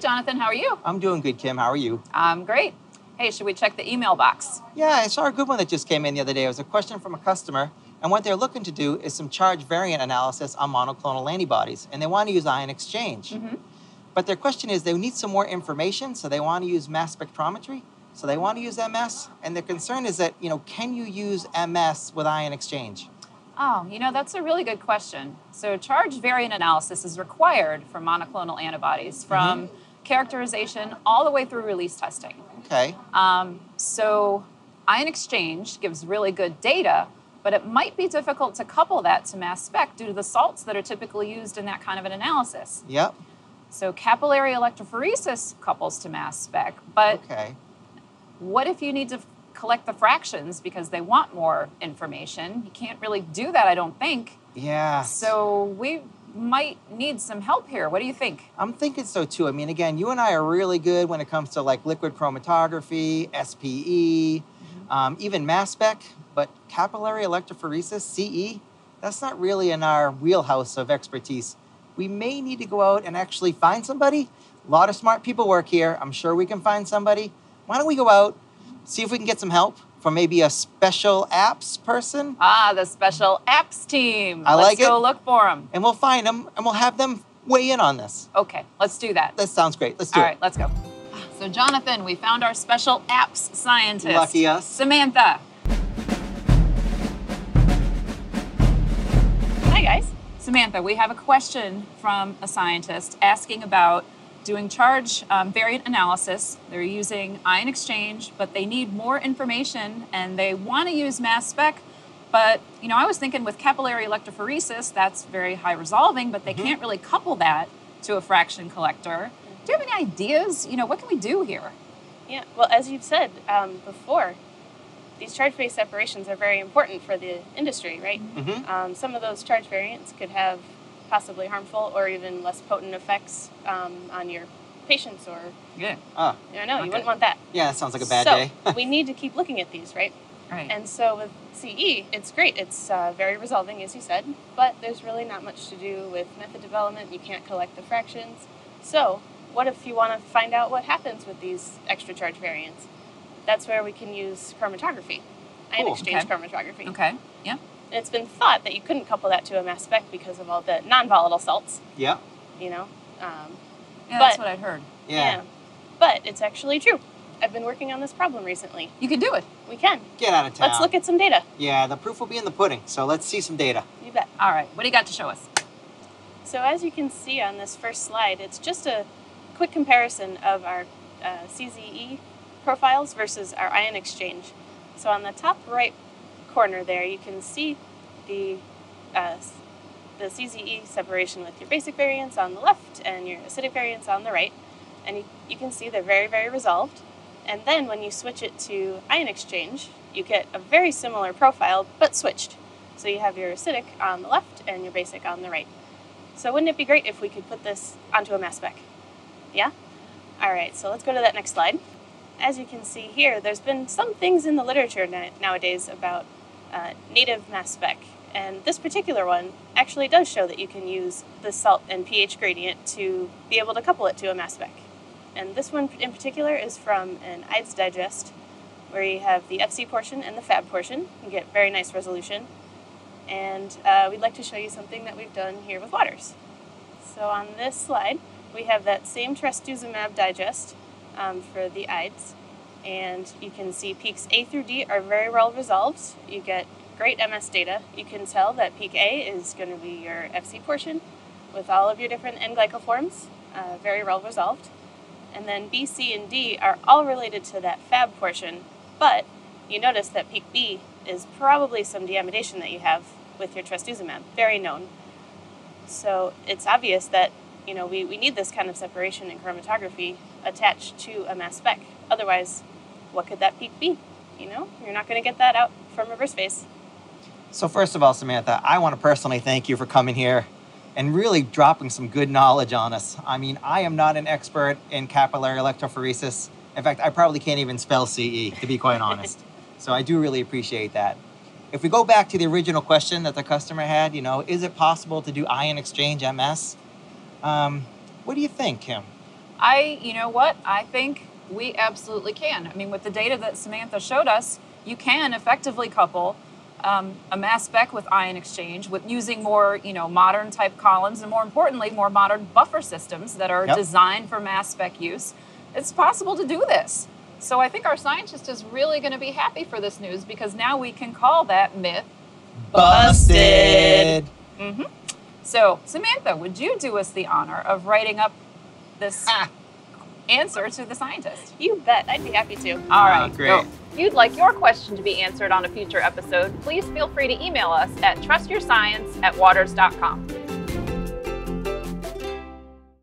Jonathan, how are you? I'm doing good, Kim. How are you? I'm great. Hey, should we check the email box? Yeah, I saw a good one that just came in the other day. It was a question from a customer, and what they're looking to do is some charge variant analysis on monoclonal antibodies, and they want to use ion exchange. But their question is they need some more information, so they want to use mass spectrometry, so they want to use MS, and their concern is that, you know, can you use MS with ion exchange? Oh, you know, that's a really good question. So charge variant analysis is required for monoclonal antibodies from characterization all the way through release testing. Okay. So ion exchange gives really good data, but it might be difficult to couple that to mass spec due to the salts that are typically used in that kind of an analysis. Yep. So capillary electrophoresis couples to mass spec, but what if you need to collect the fractions because they want more information? You can't really do that, I don't think. Yeah. So we might need some help here. What do you think? I'm thinking so too. I mean, again, you and I are really good when it comes to like liquid chromatography, SPE, even mass spec, but capillary electrophoresis, CE, that's not really in our wheelhouse of expertise. We may need to go out and actually find somebody. A lot of smart people work here. I'm sure we can find somebody. Why don't we go out, see if we can get some help from maybe a special apps person. Ah, the special apps team. Let's go look for them. And we'll find them, and we'll have them weigh in on this. Okay, let's do that. That sounds great. Let's do it. All right, let's go. So, Jonathan, we found our special apps scientist. Lucky us. Samantha. Hi, guys. Samantha, we have a question from a scientist asking about doing charge variant analysis. They're using ion exchange, but they need more information and they want to use mass spec. But, you know, I was thinking with capillary electrophoresis, that's very high resolving, but they can't really couple that to a fraction collector. Do you have any ideas? You know, what can we do here? Yeah, well, as you've said before, these charge-based separations are very important for the industry, right? Some of those charge variants could have possibly harmful or even less potent effects on your patients or... Yeah. Oh, I know, you wouldn't want that. Yeah, that sounds like a bad day. So we need to keep looking at these, right? Right. And so with CE, it's great. It's very resolving, as you said, but there's really not much to do with method development. You can't collect the fractions. So what if you want to find out what happens with these extra charge variants? That's where we can use chromatography, ion exchange chromatography. Okay, yeah. And it's been thought that you couldn't couple that to a mass spec because of all the non-volatile salts. Yeah. You know? Yeah, that's what I heard. Yeah. But it's actually true. I've been working on this problem recently. You can do it. We can. Get out of town. Let's look at some data. Yeah, the proof will be in the pudding, so let's see some data. You bet. All right, what do you got to show us? So as you can see on this first slide, it's just a quick comparison of our CZE profiles versus our ion exchange. So on the top right corner there, you can see the CZE separation with your basic variants on the left and your acidic variants on the right, and you can see they're very, very resolved. And then when you switch it to ion exchange, you get a very similar profile, but switched. So you have your acidic on the left and your basic on the right. So wouldn't it be great if we could put this onto a mass spec? Yeah? All right, so let's go to that next slide. As you can see here, there's been some things in the literature nowadays about native mass spec, and this particular one actually does show that you can use the salt and pH gradient to be able to couple it to a mass spec. And this one in particular is from an IDES digest where you have the FC portion and the FAB portion. You get very nice resolution, and we'd like to show you something that we've done here with Waters. So on this slide we have that same trastuzumab digest for the IDES. And you can see peaks A through D are very well resolved. You get great MS data. You can tell that peak A is going to be your FC portion with all of your different N-glycoforms, very well resolved. And then B, C, and D are all related to that FAB portion, but you notice that peak B is probably some deamidation that you have with your trastuzumab, very known. So it's obvious that, you know, we need this kind of separation in chromatography attached to a mass spec. Otherwise, what could that peak be? You know, you're not going to get that out from reverse phase. So first of all, Samantha, I want to personally thank you for coming here, and really dropping some good knowledge on us. I mean, I am not an expert in capillary electrophoresis. In fact, I probably can't even spell CE, to be quite honest. So I do really appreciate that. If we go back to the original question that the customer had, you know, is it possible to do ion exchange MS? What do you think, Kim? You know what? I think we absolutely can. I mean, with the data that Samantha showed us, you can effectively couple a mass spec with ion exchange with using more, modern type columns and more importantly, more modern buffer systems that are designed for mass spec use. It's possible to do this. So I think our scientist is really going to be happy for this news because now we can call that myth busted. So Samantha, would you do us the honor of writing up this answer to the scientist? You bet. I'd be happy to. All right, great. Go. If you'd like your question to be answered on a future episode, please feel free to email us at trustyourscience@waters.com.